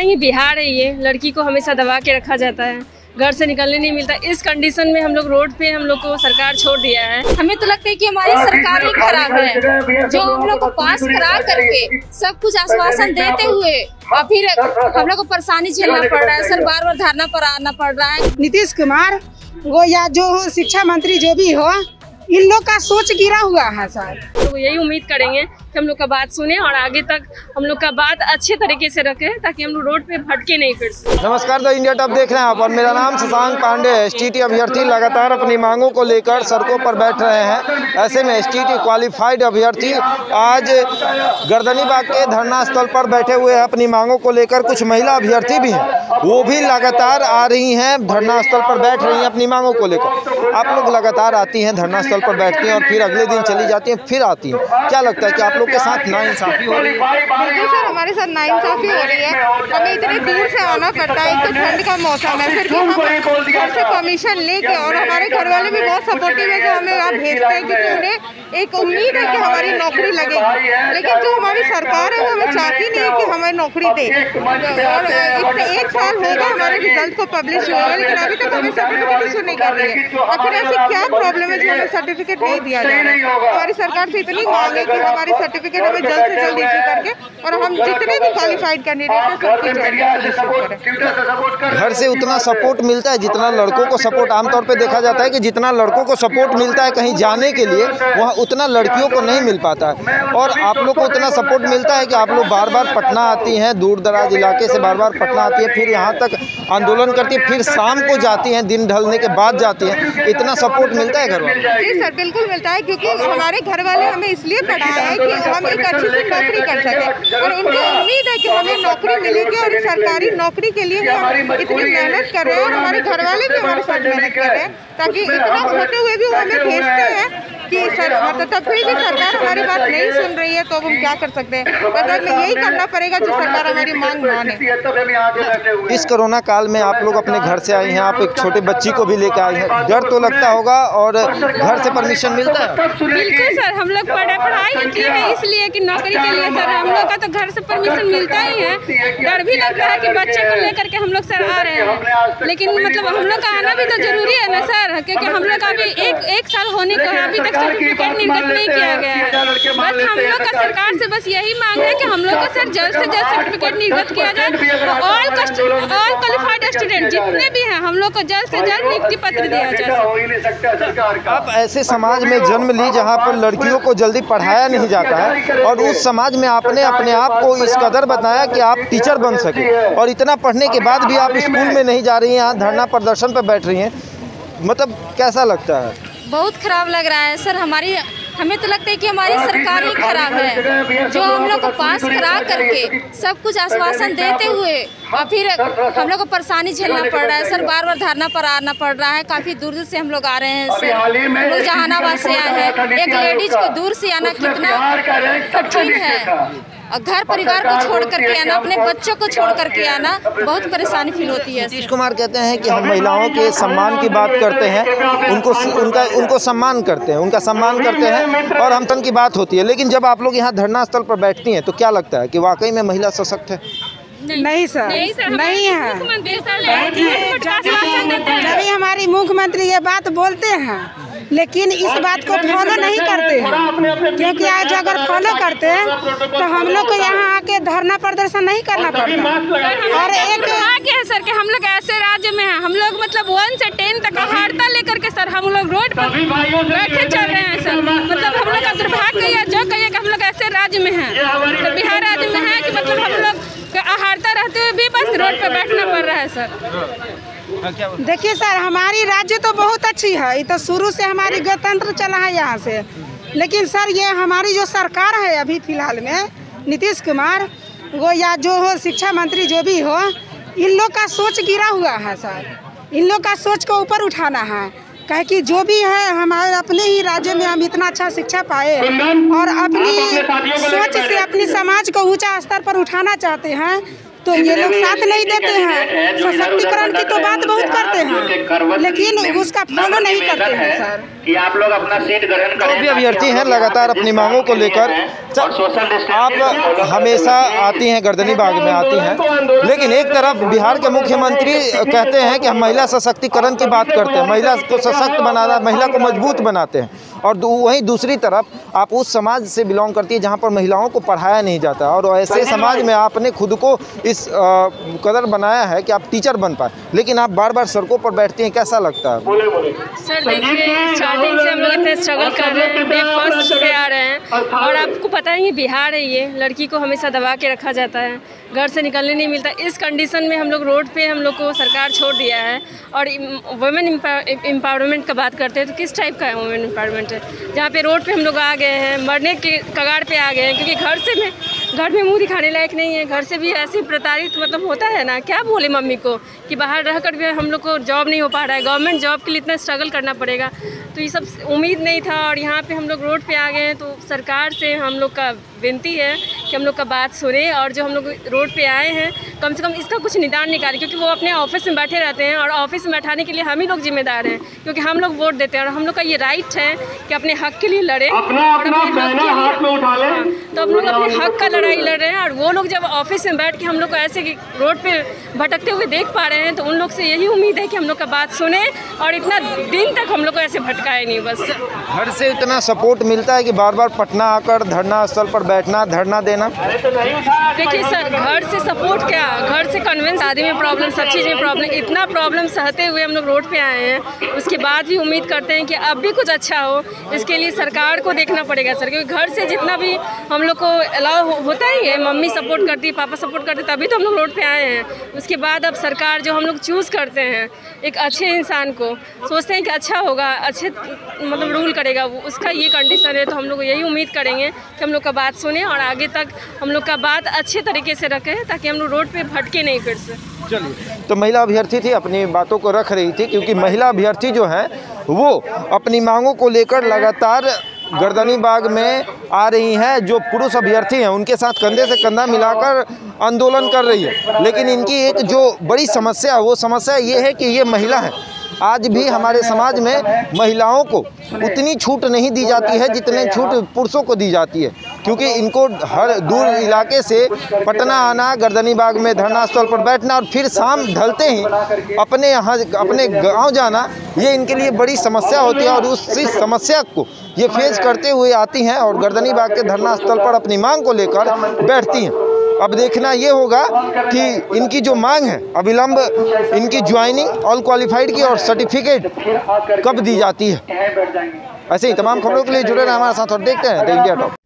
बताएंगे, बिहार है ये, लड़की को हमेशा दबा के रखा जाता है, घर से निकलने नहीं मिलता। इस कंडीशन में हम लोग रोड पे हम लोग को सरकार छोड़ दिया है। हमें तो लगता है कि हमारी सरकार ही खराब है, जो हम लोग को पास करा करके सब कुछ आश्वासन देते हुए और फिर हम लोग को परेशानी झेलना पड़ रहा है सर, बार बार धरना पर आना पड़ रहा है। नीतीश कुमार वो या जो शिक्षा मंत्री जो भी हो, इन लोग का सोच गिरा हुआ है सर। तो यही उम्मीद करेंगे कि हम लोग का बात सुने और आगे तक हम लोग का बात अच्छे तरीके से रखें ताकि हम लोग रोड पे भटके नहीं फिर से। नमस्कार, द इंडिया टॉप देख रहे हैं आप और मेरा नाम सुशांत पांडे है। STET अभ्यर्थी लगातार अपनी मांगों को लेकर सड़कों पर बैठ रहे हैं। ऐसे में STET क्वालिफाइड अभ्यर्थी आज गर्दनी बाग के धरना स्थल पर बैठे हुए हैं अपनी मांगों को लेकर। कुछ महिला अभ्यर्थी भी हैं, वो भी लगातार आ रही हैं, धरना स्थल पर बैठ रही हैं अपनी मांगों को लेकर। आप लोग लगातार आती हैं, धरना स्थल पर बैठती हैं और फिर अगले दिन चली जाती हैं, फिर आती हैं। क्या लगता है कि आप लोग के साथ नाइंसाफी हो रही है? बिल्कुल सर, हमारे साथ नाइंसाफी हो रही है। हमें इतने दूर से आना पड़ता है, तो ठंड का मौसम है, फिर भी हम घर से परमिशन लेके, और हमारे घर वाले भी बहुत सपोर्टिव है, जो हमें वहाँ भेजते हैं क्योंकि उन्हें एक उम्मीद है कि हमारी नौकरी लगेगी। लेकिन जो हमारी सरकार है वो हमें चाहती नहीं है कि हमें नौकरी दे। और एक साल होगा हमारे रिजल्ट को पब्लिश हुआ, लेकिन अभी तक हमें सर्टिफिकेट इशू नहीं कर रही है। आखिर ऐसी क्या प्रॉब्लम है जो हमें सर्टिफिकेट नहीं दिया जा रहा है? हमारी सरकार से इतनी मांग है कि हमारे सर्टिफिकेट हमें जल्द से जल्द इश्यू करके, और हम जितने भी क्वालिफाइड कैंडिडेट हैं सबको घर से उतना सपोर्ट मिलता है जितना लड़कों को सपोर्ट आमतौर पे देखा जाता है कि जितना लड़कों को सपोर्ट मिलता है कहीं जाने के लिए, वहाँ उतना लड़कियों को नहीं मिल पाता है। और आप लोग को उतना सपोर्ट मिलता है कि आप लोग बार बार पटना आती हैं, दूर दराज इलाके से बार बार पटना आती है, फिर यहाँ तक आंदोलन करती है, फिर शाम को जाती हैं, दिन ढलने के बाद जाती हैं। इतना सपोर्ट मिलता है घर वाले? जी सर, बिल्कुल मिलता है, क्योंकि हमारे घर वाले हमें इसलिए पढ़ाया है कि हम एक अच्छी सी नौकरी कर सकें, और उनको उम्मीद है कि हमें नौकरी मिलेगी। और सरकारी नौकरी के लिए हम इतनी मेहनत कर रहे हैं, और हमारे घर वाले भी हमारे साथ मेहनत कर रहे हैं, ताकि इतना होते हुए भी वो हमें भेजते हैं कि सर मतलब तब फिर भी सरकार हमारी बात नहीं सुन रही है, तो अब हम क्या कर सकते हैं? मतलब में यही करना पड़ेगा जो सरकार हमारी मांग माने। इस कोरोना काल में आप लोग अपने घर से आई हैं, आप एक छोटे बच्ची को भी लेकर आई हैं, डर तो लगता होगा, और घर से परमिशन मिलता है? बिल्कुल सर, हम लोग पढ़ाई की है इसलिए कि नौकरी के लिए सर, हम लोग का तो घर से परमिशन मिलता ही है। डर भी लगता है कि बच्चे को लेकर के हम लोग सर आ रहे हैं, लेकिन मतलब हम लोग का आना भी तो जरूरी है ना सर, क्योंकि हम लोग का अभी एक साल होने का अभी तक सर्टिफिकेट निर्गत नहीं किया गया है। बस हम लोग का सरकार से बस यही मांग है कि हम लोग का सर जल्द से जल्द सर्टिफिकेट निर्गत किया जाए, और ऑल क्वालिफाइड स्टूडेंट जितने भी हैं हम लोग को जल्द से जल्द नियुक्ति पत्र दिया जाए। अब ऐसे समाज में जन्म ली जहाँ पर लड़कियों को जल्दी पढ़ाया नहीं जाता है, और उस समाज में आपने अपने आप को इस कदर बताया कि आप टीचर बन सके, और इतना पढ़ने के बाद भी आप स्कूल में नहीं जा रही हैं, यहाँ धरना प्रदर्शन पर बैठ रही हैं, मतलब कैसा लगता है? बहुत खराब लग रहा है सर, हमें तो लगता है कि हमारी सरकार ही खराब है, जो हम लोग को पास करा करके सब कुछ आश्वासन देते हुए और फिर हम लोग को परेशानी झेलना पड़ रहा है सर, बार बार धरना पर आना पड़ रहा है। काफ़ी दूर दूर से हम लोग आ रहे हैं सर, हम लोग जहानाबाद से आए हैं, एक लेडीज को दूर से आना कितना कठिन है, और घर परिवार को छोड़ करके आना, अपने बच्चों को छोड़ करके आना, बहुत परेशानी फील होती है। नीतीश कुमार कहते हैं कि हम महिलाओं के सम्मान की बात करते हैं, उनको सम्मान करते हैं, उनका सम्मान करते हैं, और हमतन की बात होती है। लेकिन जब आप लोग यहाँ धरना स्थल पर बैठती हैं तो क्या लगता है कि वाकई में महिला सशक्त है? नहीं सर, नहीं है। जब हमारी मुख्यमंत्री ये बात बोलते हैं लेकिन इस बात को फॉलो नहीं करते हैं, क्योंकि आज अगर फॉलो करते हैं तो हम लोग को यहाँ आके धरना प्रदर्शन नहीं करना पड़ता। और एक आगे है सर कि हम लोग ऐसे राज्य में हैं, हम लोग मतलब 1 से 10 तक हड़ताल लेकर के सर हम लोग रोड पर बैठे चल रहे हैं सर, मतलब हम लोग का दुर्भाग्य है जो कहिए कि हम लोग ऐसे राज्य में हैं, तो बिहार राज्य में है कि मतलब हम लोग हड़ताल रहते हुए भी बस रोड पर बैठना पड़ रहा है सर। देखिए सर, हमारी राज्य तो बहुत अच्छी है, ये तो शुरू से हमारी गणतंत्र चला है यहाँ से, लेकिन सर ये हमारी जो सरकार है अभी फिलहाल में नीतीश कुमार वो या जो हो शिक्षा मंत्री जो भी हो, इन लोग का सोच गिरा हुआ है सर, इन लोग का सोच को ऊपर उठाना है, कहे कि जो भी है हमारे अपने ही राज्य में हम इतना अच्छा शिक्षा पाए, और अपनी सोच से अपने समाज को ऊंचा स्तर पर उठाना चाहते हैं, तो ये लोग साथ नहीं देते हैं। सशक्तिकरण की तो बात बहुत करते हैं, लेकिन उसका फॉलो नहीं करते हैं सर। कि आप लोग अपना सीट ग्रहण करें। जो भी अभ्यर्थी हैं लगातार अपनी मांगों को लेकर, आप हमेशा आती हैं गर्दनी बाग में आती हैं, लेकिन एक तरफ बिहार के मुख्यमंत्री कहते हैं कि हम महिला सशक्तिकरण की बात करते हैं, महिला को सशक्त बनाना, महिला को मजबूत बनाते हैं, और वहीं दूसरी तरफ आप उस समाज से बिलोंग करती है जहाँ पर महिलाओं को पढ़ाया नहीं जाता, और ऐसे समाज में आपने खुद को इस कदर बनाया है कि आप टीचर बन पाए, लेकिन आप बार बार सड़कों पर बैठती हैं, कैसा लगता है? सर देखिए, स्टार्टिंग से हम लोग इतने स्ट्रगल कर रहे हैं, डे फर्स्ट से आ रहे हैं, और आपको पता है ये बिहार है, ये लड़की को हमेशा दबा के रखा जाता है, घर से निकलने नहीं मिलता। इस कंडीशन में हम लोग रोड पे हम लोग को सरकार छोड़ दिया है। और वुमेन एम्पावरमेंट का बात करते हैं तो किस टाइप का है वुमेन एम्पावरमेंट है, जहाँ पे रोड पे हम लोग आ गए हैं, मरने के कगार पे आ गए हैं, क्योंकि घर में मुंह दिखाने लायक नहीं है, घर से भी ऐसे प्रताड़ित मतलब होता है ना, क्या बोले मम्मी को कि बाहर रह कर भी हम लोग को जॉब नहीं हो पा रहा है, गवर्नमेंट जॉब के लिए इतना स्ट्रगल करना पड़ेगा, तो ये सब उम्मीद नहीं था, और यहाँ पे हम लोग रोड पे आ गए हैं। तो सरकार से हम लोग का विनती है कि हम लोग का बात सुने, और जो हम लोग रोड पे आए हैं कम से कम इसका कुछ निदान निकाले, क्योंकि वो अपने ऑफिस में बैठे रहते हैं, और ऑफिस में बैठाने के लिए हम ही लोग जिम्मेदार हैं, क्योंकि हम लोग वोट देते हैं, और हम लोग का ये राइट है कि अपने हक के लिए लड़ें, और अपने हक के लिए उठा लें, तो हम लोग अपने हक का लड़ाई लड़ रहे हैं। और वो लोग जब ऑफिस में बैठ के हम लोग को ऐसे रोड पे भटकते हुए देख पा रहे हैं, तो उन लोग से यही उम्मीद है कि हम लोग का बात सुने, और इतना दिन तक हम लोग को ऐसे भटकाए नहीं। बस घर से इतना सपोर्ट मिलता है कि बार बार पटना आकर धरना स्थल पर बैठना, धरना देना। देखिए सर, घर से सपोर्ट क्या, घर से कन्विंस, शादी में प्रॉब्लम, सब चीज़ में प्रॉब्लम, इतना प्रॉब्लम सहते हुए हम लोग रोड पे आए हैं, उसके बाद भी उम्मीद करते हैं कि अब भी कुछ अच्छा हो। इसके लिए सरकार को देखना पड़ेगा सर, क्योंकि घर से जितना भी हम लोग को अलाउ होता ही है, मम्मी सपोर्ट करती है, पापा सपोर्ट करते, तभी तो हम लोग रोड पे आए हैं। उसके बाद अब सरकार जो हम लोग चूज़ करते हैं एक अच्छे इंसान को, सोचते हैं कि अच्छा होगा, अच्छे मतलब रूल करेगा, उसका ये कंडीशन है, तो हम लोग यही उम्मीद करेंगे कि हम लोग का बात सुने, और आगे तक हम लोग का बात अच्छे तरीके से रखें, ताकि हम लोग रोड पे भटके नहीं फिर से। चलिए, तो महिला अभ्यर्थी थी, अपनी बातों को रख रही थी, क्योंकि महिला अभ्यर्थी जो हैं वो अपनी मांगों को लेकर लगातार गर्दनी बाग में आ रही हैं, जो पुरुष अभ्यर्थी हैं उनके साथ कंधे से कंधा मिलाकर आंदोलन कर रही है। लेकिन इनकी एक जो बड़ी समस्या, वो समस्या ये है कि ये महिला है। आज भी हमारे समाज में महिलाओं को उतनी छूट नहीं दी जाती है जितनी छूट पुरुषों को दी जाती है, क्योंकि इनको हर दूर इलाके से पटना आना, गर्दनी बाग में धरना स्थल पर बैठना, और फिर शाम ढलते ही अपने यहाँ अपने गांव जाना, ये इनके लिए बड़ी समस्या होती है, और उसी समस्या को ये फेस करते हुए आती हैं और गर्दनी बाग के धरना स्थल पर अपनी मांग को लेकर बैठती हैं। अब देखना ये होगा कि इनकी जो मांग है अविलंब इनकी ज्वाइनिंग, ऑल क्वालिफाइड की और सर्टिफिकेट कब दी जाती है। ऐसे ही तमाम खबरों के लिए जुड़े रहें हमारे साथ और देखते हैं द इंडिया टॉप।